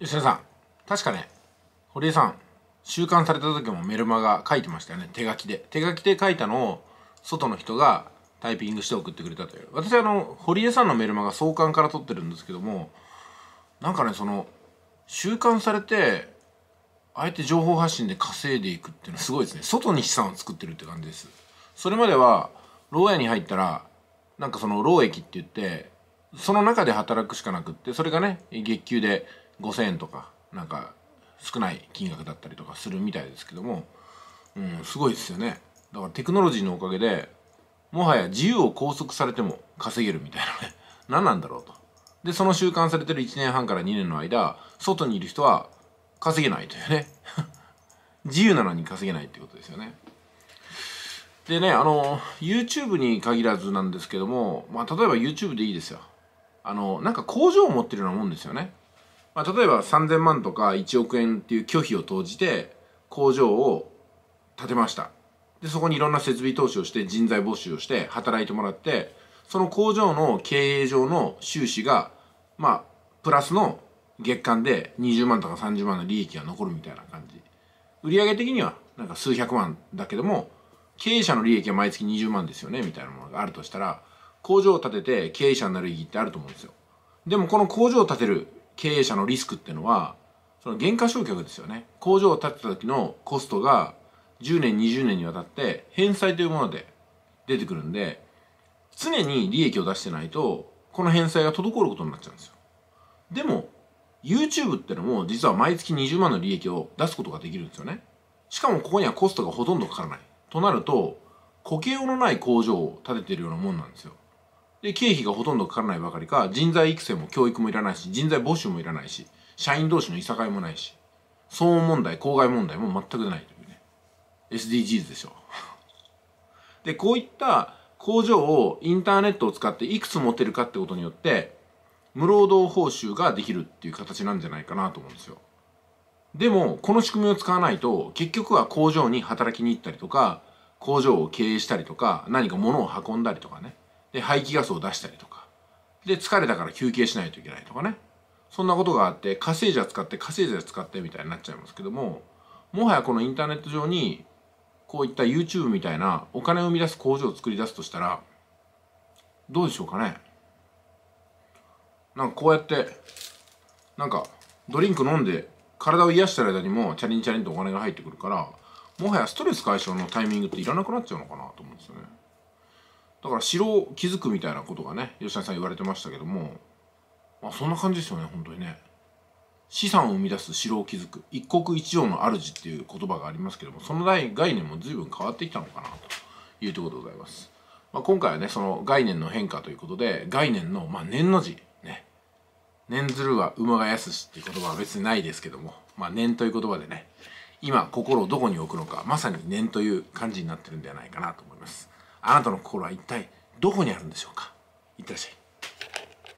吉田さん、確かね、堀江さん収監された時もメルマガ書いてましたよね。手書きで書いたのを外の人がタイピングして送ってくれたという。私は堀江さんのメルマガ創刊から撮ってるんですけども、なんかね、収監されてあえて情報発信で稼いでいくっていうのはすごいですね。外に資産を作ってるって感じです。それまでは牢屋に入ったらなんか労役って言ってその中で働くしかなくって、それがね月給で 5,000 円とかなんか少ない金額だったりとかするみたいですけども、すごいですよね。だからテクノロジーのおかげでもはや自由を拘束されても稼げるみたいなね何なんだろうと。でその収監されてる1年半から2年の間外にいる人は稼げないというね自由なのに稼げないってことですよね。でね、YouTube に限らずなんですけども、例えば YouTube でいいですよ。なんか工場を持ってるようなもんですよね。例えば 3,000 万とか1億円っていう巨費を投じて工場を建てました。で、そこにいろんな設備投資をして人材募集をして働いてもらって、その工場の経営上の収支が、プラスの月間で20万とか30万の利益が残るみたいな感じ。売上的にはなんか数百万だけども、経営者の利益は毎月20万ですよねみたいなものがあるとしたら、工場を建てて経営者になる意義ってあると思うんですよ。でもこの工場を建てる経営者のリスクっていうのはその減価償却ですよね。工場を建てた時のコストが10年20年にわたって返済というもので出てくるんで、常に利益を出してないとこの返済が滞ることになっちゃうんですよ。でも YouTube ってのも実は毎月20万の利益を出すことができるんですよね。しかもここにはコストがほとんどかからないとなると、固形のない工場を建ててるようなもんなんですよ。で、経費がほとんどかからないばかりか、人材育成も教育もいらないし、人材募集もいらないし、社員同士のいさかいもないし、騒音問題、公害問題も全くないというね。SDGs でしょ。で、こういった工場をインターネットを使っていくつ持てるかってことによって、無労働報酬ができるっていう形なんじゃないかなと思うんですよ。でも、この仕組みを使わないと、結局は工場に働きに行ったりとか、工場を経営したりとか、何か物を運んだりとかね。で、排気ガスを出したりとか。で、疲れたから休憩しないといけないとかね。そんなことがあって、火星者使ってみたいになっちゃいますけども、もはやこのインターネット上に、こういった YouTube みたいなお金を生み出す工場を作り出すとしたら、どうでしょうかね。なんかこうやって、なんかドリンク飲んで、体を癒してる間にもチャリンチャリンとお金が入ってくるから、もはやストレス解消のタイミングっていらなくなっちゃうのかなと思うんですよね。だから城を築くみたいなことがね、吉田さん言われてましたけども、そんな感じですよね。本当にね、資産を生み出す城を築く、一国一城の主っていう言葉がありますけども、その概念も随分変わってきたのかなというところでございます。今回はね、その概念の変化ということで、概念の年の字ね、年ずるは馬がやすしっていう言葉は別にないですけども、年という言葉でね、今心をどこに置くのか、まさに年という感じになってるんではないかなと思います。あなたの心は一体どこにあるんでしょうか。いってらっしゃい。